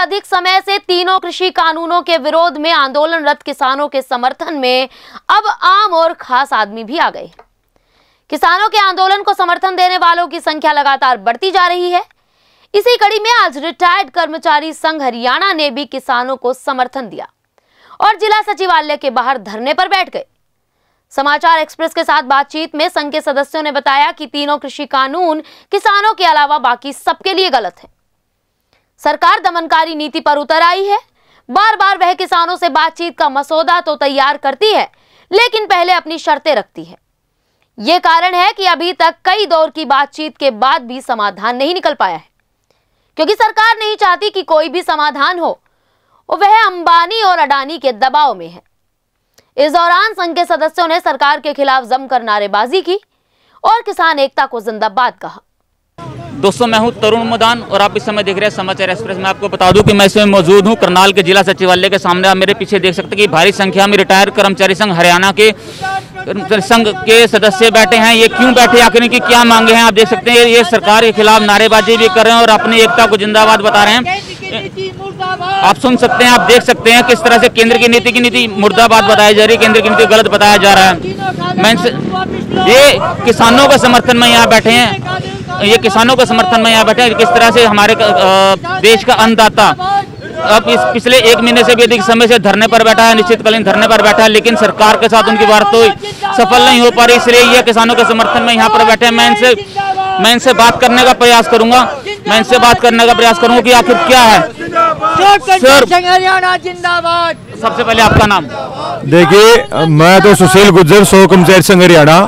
अधिक समय से तीनों कृषि कानूनों के विरोध में आंदोलनरत किसानों के समर्थन में अब आम और खास आदमी भी आ गए। किसानों के आंदोलन को समर्थन देने वालों की संख्या लगातार बढ़ती जा रही है। इसी कड़ी में आज रिटायर्ड कर्मचारी संघ हरियाणा ने भी किसानों को समर्थन दिया और जिला सचिवालय के बाहर धरने पर बैठ गए। समाचार एक्सप्रेस के साथ बातचीत में संघ के सदस्यों ने बताया कि तीनों कृषि कानून किसानों के अलावा बाकी सबके लिए गलत है। सरकार दमनकारी नीति पर उतर आई है। बार बार वह किसानों से बातचीत का मसौदा तो तैयार करती है, लेकिन पहले अपनी शर्तें रखती है। यह कारण है कि अभी तक कई दौर की बातचीत के बाद भी समाधान नहीं निकल पाया है, क्योंकि सरकार नहीं चाहती कि कोई भी समाधान हो। वह अंबानी और अडानी के दबाव में है। इस दौरान संघ के सदस्यों ने सरकार के खिलाफ जमकर नारेबाजी की और किसान एकता को जिंदाबाद कहा। दोस्तों, मैं हूं तरुण मैदान और आप इस समय देख रहे हैं समाचार एक्सप्रेस। मैं आपको बता दूं कि मैं इस समय मौजूद हूं करनाल के जिला सचिवालय के सामने। आप मेरे पीछे देख सकते हैं कि भारी संख्या में रिटायर्ड कर्मचारी संघ हरियाणा के संघ के सदस्य बैठे हैं। ये क्यों बैठे, आखिर इनकी क्या मांगे हैं, आप देख सकते हैं। ये सरकार के खिलाफ नारेबाजी भी कर रहे हैं और अपनी एकता को जिंदाबाद बता रहे हैं। आप सुन सकते हैं, आप देख सकते हैं किस तरह से केंद्र की नीति मुर्दाबाद बताई जा रही है, केंद्र की नीति गलत बताया जा रहा है। ये किसानों के समर्थन में यहाँ बैठे हैं, ये किसानों के समर्थन में यहाँ बैठे हैं। किस तरह से हमारे देश का अन्नदाता अब इस पिछले एक महीने से भी अधिक समय से धरने पर बैठा है, निश्चितकालीन धरने पर बैठा है, लेकिन सरकार के साथ उनकी वार्ता सफल नहीं हो पा रही, इसलिए ये किसानों के समर्थन में यहाँ पर बैठे हैं। मैं इनसे बात करने का प्रयास करूंगा, कि आखिर क्या है। सर, हरियाणा जिंदाबाद। सबसे पहले आपका नाम देखिए। मैं तो सुशील गुज्जर, सौ कर्मचारी संघ हरियाणा।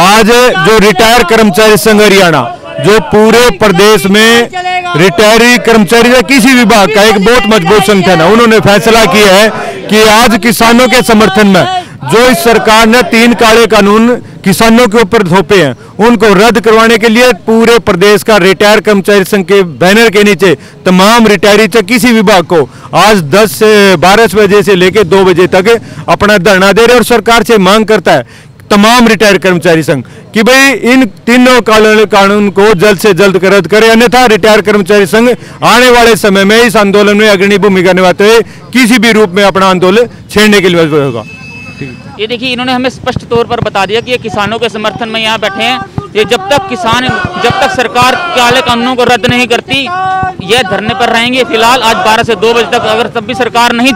आज जो रिटायर्ड कर्मचारी संघ हरियाणा, जो पूरे प्रदेश में रिटायर्ड कर्मचारी या किसी विभाग का एक बहुत मजबूत संगठन है, उन्होंने फैसला किया है कि आज किसानों के समर्थन में जो इस सरकार ने तीन काले कानून किसानों के ऊपर थोपे हैं, उनको रद्द करवाने के लिए पूरे प्रदेश का रिटायर्ड कर्मचारी संघ के बैनर के नीचे तमाम रिटायरी से किसी विभाग को आज 10 से 12 बजे से लेकर 2 बजे तक अपना धरना दे रहे और सरकार से मांग करता है तमाम रिटायर्ड कर्मचारी संघ कि भाई इन तीनों कानून को जल्द से जल्द रद्द करें, अन्यथा रिटायर्ड कर्मचारी संघ आने वाले समय में इस आंदोलन में अग्रणी भूमिका निभाते हुए किसी भी रूप में अपना आंदोलन छेड़ने के लिए मजबूर होगा। ये देखिए, इन्होंने हमें स्पष्ट तौर पर बता दिया कि ये किसानों के समर्थन में यहाँ बैठे हैं। ये जब तक सरकार काले कानूनों को रद्द नहीं करती, ये धरने पर रहेंगे। फिलहाल आज 12 से 2 बजे तक, अगर तब भी सरकार नहीं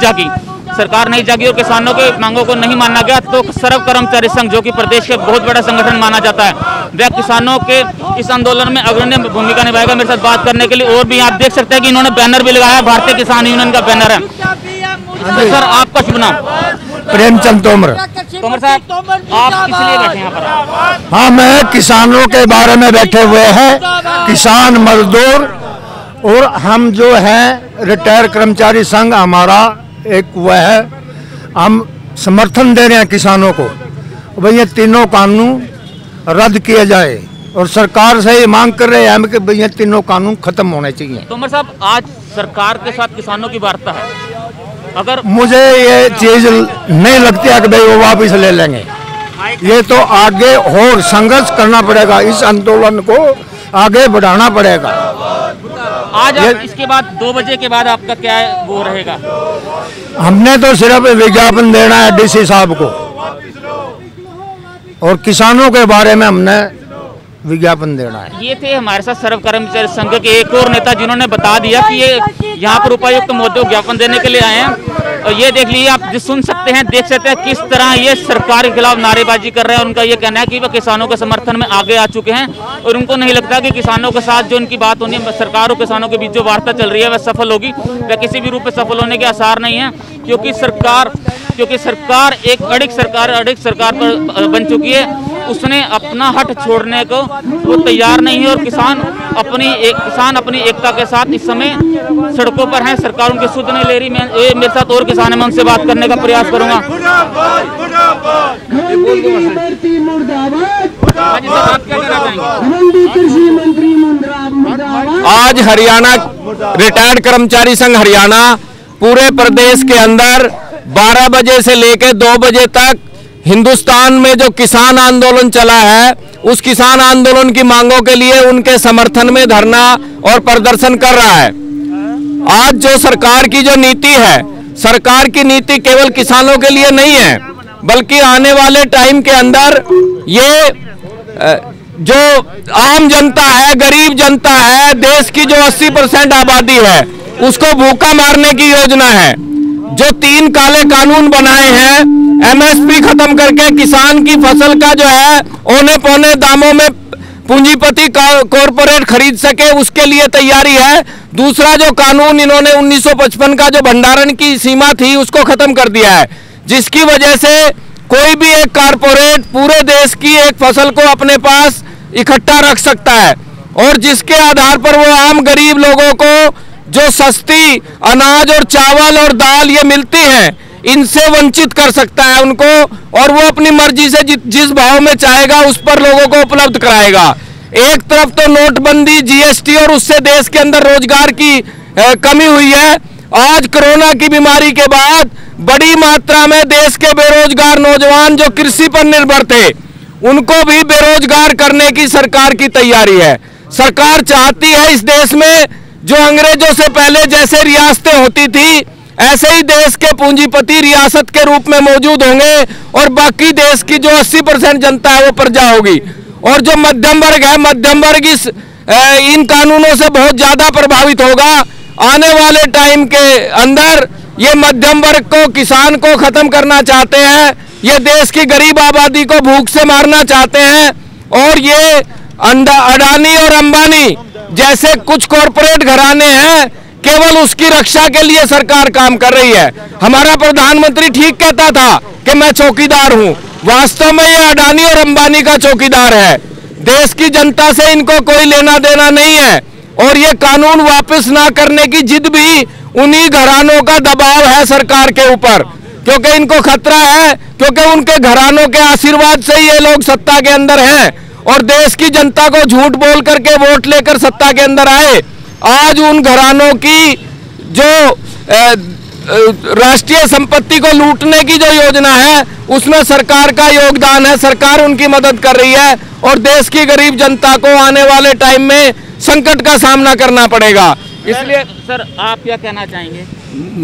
जागी और किसानों के मांगों को नहीं माना गया, तो सर्व कर्मचारी संघ, जो कि प्रदेश का बहुत बड़ा संगठन माना जाता है, वह किसानों के इस आंदोलन में अग्रणी भूमिका निभाएगा। मेरे साथ बात करने के लिए और भी आप देख सकते हैं कि इन्होंने बैनर भी लगाया, भारतीय किसान यूनियन का बैनर है। सर, आपका शुभ नाम? प्रेमचंद तोमर साहब, आप किस लिए बैठे हैं पर? हाँ, मैं किसानों के बारे में बैठे हुए हैं, किसान मजदूर और हम जो हैं रिटायर्ड कर्मचारी संघ, हमारा एक हुआ है, हम समर्थन दे रहे हैं किसानों को। भैया तीनों कानून रद्द किए जाए और सरकार से ये मांग कर रहे हैं कि भैया तीनों कानून खत्म होने चाहिए। तोमर साहब, आज सरकार के साथ किसानों की वार्ता है, अगर मुझे ये चीज नहीं लगती है कि भाई वो वापस ले लेंगे, ये तो आगे और संघर्ष करना पड़ेगा, इस आंदोलन को आगे बढ़ाना पड़ेगा। आज इसके बाद 2 बजे के बाद आपका क्या है वो रहेगा? हमने तो सिर्फ विज्ञापन देना है डीसी साहब को और किसानों के बारे में हमने विज्ञापन देना है। ये थे हमारे साथ सर्व कर्मचारी संघ के एक और नेता, जिन्होंने बता दिया कि ये यहाँ पर उपायुक्त महोदय को ज्ञापन देने के लिए आए हैं। और ये देख लीजिए, आप सुन सकते हैं, देख सकते हैं किस तरह ये सरकार के खिलाफ नारेबाजी कर रहे हैं। उनका ये कहना है कि वह किसानों के समर्थन में आगे आ चुके हैं और उनको नहीं लगता कि किसानों के साथ जो उनकी बात होनी है, सरकार और किसानों के बीच जो वार्ता चल रही है वह सफल होगी, वह किसी भी रूप में सफल होने के आसार नहीं है, क्योंकि सरकार एक अड़िग सरकार बन चुकी है। उसने अपना हट छोड़ने को वो तैयार नहीं है और किसान अपनी एकता के साथ इस समय सड़कों पर हैं। सरकार उनकी सुध नहीं ले रही। मैं मेरे साथ और किसान है, मैं उनसे बात करने का प्रयास करूंगा। आज हरियाणा रिटायर्ड कर्मचारी संघ हरियाणा पूरे प्रदेश के अंदर 12 बजे से लेकर 2 बजे तक हिंदुस्तान में जो किसान आंदोलन चला है, उस किसान आंदोलन की मांगों के लिए उनके समर्थन में धरना और प्रदर्शन कर रहा है। आज जो सरकार की जो नीति है, सरकार की नीति केवल किसानों के लिए नहीं है, बल्कि आने वाले टाइम के अंदर ये जो आम जनता है, गरीब जनता है, देश की जो 80% आबादी है, उसको भूखा मारने की योजना है। जो तीन काले कानून बनाए हैं, एमएसपी खत्म करके किसान की फसल का जो है औने पौने दामों में पूंजीपति कॉरपोरेट खरीद सके, उसके लिए तैयारी है। दूसरा जो कानून इन्होंने 1955 का जो भंडारण की सीमा थी उसको खत्म कर दिया है, जिसकी वजह से कोई भी एक कॉरपोरेट पूरे देश की एक फसल को अपने पास इकट्ठा रख सकता है और जिसके आधार पर वो आम गरीब लोगों को जो सस्ती अनाज और चावल और दाल ये मिलती है, इनसे वंचित कर सकता है उनको, और वो अपनी मर्जी से जिस भाव में चाहेगा उस पर लोगों को उपलब्ध कराएगा। एक तरफ तो नोटबंदी, जीएसटी और उससे देश के अंदर रोजगार की कमी हुई है। आज कोरोना की बीमारी के बाद बड़ी मात्रा में देश के बेरोजगार नौजवान जो कृषि पर निर्भर थे, उनको भी बेरोजगार करने की सरकार की तैयारी है। सरकार चाहती है इस देश में जो अंग्रेजों से पहले जैसे रियासतें होती थी, ऐसे ही देश के पूंजीपति रियासत के रूप में मौजूद होंगे और बाकी देश की जो 80% जनता है वो प्रजा होगी। और जो मध्यम वर्ग है, मध्यम वर्ग इन कानूनों से बहुत ज्यादा प्रभावित होगा। आने वाले टाइम के अंदर ये मध्यम वर्ग को, किसान को खत्म करना चाहते हैं, ये देश की गरीब आबादी को भूख से मारना चाहते हैं, और ये अडानी और अंबानी जैसे कुछ कॉरपोरेट घराने हैं, केवल उसकी रक्षा के लिए सरकार काम कर रही है। हमारा प्रधानमंत्री ठीक कहता था कि मैं चौकीदार हूं, वास्तव में ये अडानी और अंबानी का चौकीदार है। देश की जनता से इनको कोई लेना देना नहीं है और ये कानून वापस ना करने की जिद भी उन्हीं घरानों का दबाव है सरकार के ऊपर, क्योंकि इनको खतरा है, क्योंकि उनके घरानों के आशीर्वाद से ये लोग सत्ता के अंदर हैं और देश की जनता को झूठ बोल करके वोट लेकर सत्ता के अंदर आए। आज उन घरानों की जो राष्ट्रीय संपत्ति को लूटने की जो योजना है, उसमें सरकार का योगदान है, सरकार उनकी मदद कर रही है और देश की गरीब जनता को आने वाले टाइम में संकट का सामना करना पड़ेगा। इसलिए सर, आप क्या कहना चाहेंगे?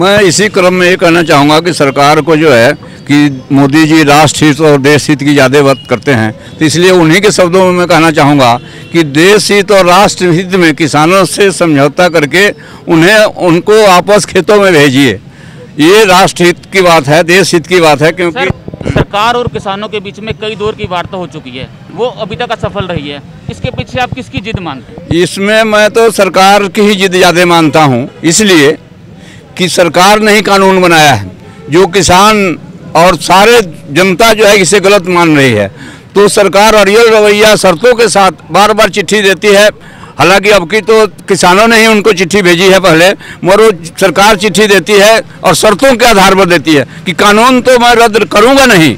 मैं इसी क्रम में ये कहना चाहूँगा कि सरकार को जो है कि मोदी जी राष्ट्र हित और देश हित की ज़्यादा बात करते हैं, तो इसलिए उन्हीं के शब्दों में मैं कहना चाहूँगा कि देश हित और राष्ट्र हित में किसानों से समझौता करके उनको वापस खेतों में भेजिए। ये राष्ट्र हित की बात है, देश हित की बात है। क्योंकि सरकार और किसानों के बीच में कई दौर की वार्ता हो चुकी है, वो अभी तक असफल रही है, इसके पीछे आप किसकी जिद मानते हैं? इसमें मैं तो सरकार की ही जिद ज़्यादा मानता हूँ, इसलिए कि सरकार ने ही कानून बनाया है जो किसान और सारे जनता जो है इसे गलत मान रही है। तो सरकार अड़ियल रवैया, शर्तों के साथ बार बार चिट्ठी देती है, हालांकि अब की तो किसानों ने ही उनको चिट्ठी भेजी है पहले, मगर सरकार चिट्ठी देती है और शर्तों के आधार पर देती है कि कानून तो मैं रद्द करूँगा नहीं,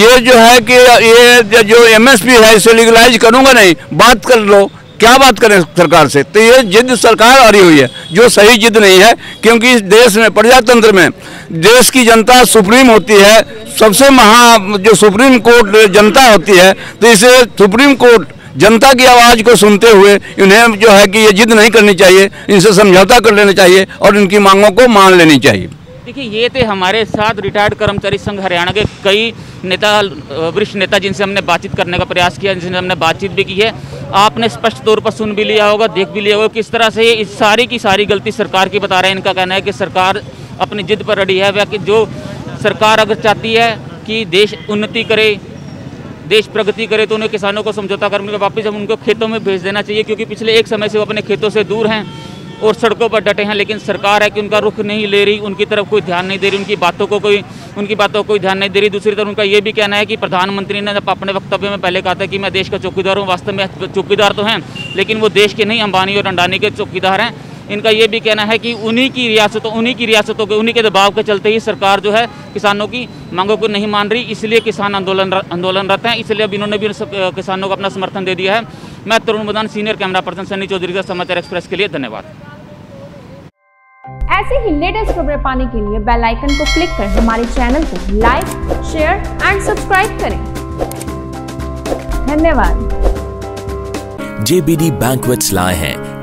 ये जो है कि ये जो एमएसपी है इसे लीगलाइज करूँगा नहीं, बात कर लो, क्या बात करें सरकार से। तो ये जिद सरकार आ रही हुई है जो सही जिद नहीं है, क्योंकि इस देश में, प्रजातंत्र में, देश की जनता सुप्रीम होती है, सबसे महा जो सुप्रीम कोर्ट जनता होती है। तो इसे सुप्रीम कोर्ट जनता की आवाज़ को सुनते हुए इन्हें जो है कि ये जिद नहीं करनी चाहिए, इनसे समझौता कर लेना चाहिए और इनकी मांगों को मान लेनी चाहिए। देखिए, ये थे हमारे साथ रिटायर्ड कर्मचारी संघ हरियाणा के कई नेता, वरिष्ठ नेता, जिनसे हमने बातचीत करने का प्रयास किया, जिनसे हमने बातचीत भी की है। आपने स्पष्ट तौर पर सुन भी लिया होगा, देख भी लिया होगा किस तरह से ये इस सारी की सारी गलती सरकार की बता रहे हैं। इनका कहना है कि सरकार अपनी जिद पर अड़ी है, वह कि जो सरकार अगर चाहती है कि देश उन्नति करे, देश प्रगति करे, तो उन्हें किसानों को समझौता करने के वापस हम उनको खेतों में भेज देना चाहिए, क्योंकि पिछले एक समय से वो अपने खेतों से दूर हैं और सड़कों पर डटे हैं। लेकिन सरकार है कि उनका रुख नहीं ले रही, उनकी तरफ कोई ध्यान नहीं दे रही, उनकी बातों को कोई ध्यान नहीं दे रही। दूसरी तरफ उनका ये भी कहना है कि प्रधानमंत्री ने अपने वक्तव्य में पहले कहा था कि मैं देश का चौकीदार हूँ, वास्तव में चौकीदार तो हैं लेकिन वो देश के नहीं, अंबानी और अडानी के चौकीदार हैं। इनका ये भी कहना है कि उन्हीं की रियासतों के उन्हीं के दबाव के चलते ही सरकार जो है किसानों की मांगों को नहीं मान रही, इसलिए किसान आंदोलनरत हैं, इसलिए अब इन्होंने भी किसानों को अपना समर्थन दे दिया है। मैं Tarun Maidan, senior camera person Sunny Chaudhary का समाचार एक्सप्रेस के लिए धन्यवाद। ऐसे ही लेटेस्ट खबरें पाने के लिए बेल आइकन को क्लिक करें, हमारे चैनल को लाइक, शेयर एंड सब्सक्राइब करें। धन्यवाद। जेबीडी बैंक्वेट्स लाए हैं